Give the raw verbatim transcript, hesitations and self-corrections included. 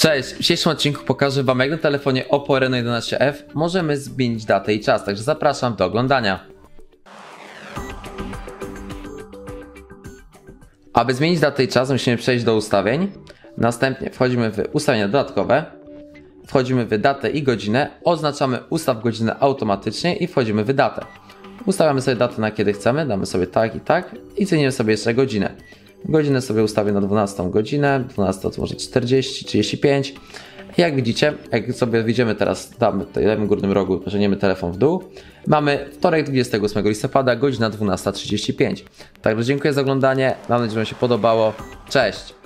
Cześć, w dzisiejszym odcinku pokażę Wam, jak na telefonie OPPO Reno jedenaście F możemy zmienić datę i czas, także zapraszam do oglądania. Aby zmienić datę i czas, musimy przejść do ustawień. Następnie wchodzimy w ustawienia dodatkowe, wchodzimy w datę i godzinę, oznaczamy ustaw godzinę automatycznie i wchodzimy w datę. Ustawiamy sobie datę na kiedy chcemy, damy sobie tak i tak i zmienimy sobie jeszcze godzinę. Godzinę sobie ustawię na dwunastą godzinę, dwunasta to może czterdzieści, trzydzieści pięć. Jak widzicie, jak sobie wyjdziemy teraz, damy w lewym górnym rogu, przeniemy telefon w dół, mamy wtorek dwudziestego ósmego listopada, godzina dwunasta trzydzieści pięć. Także dziękuję za oglądanie, mam nadzieję, że Wam się podobało. Cześć!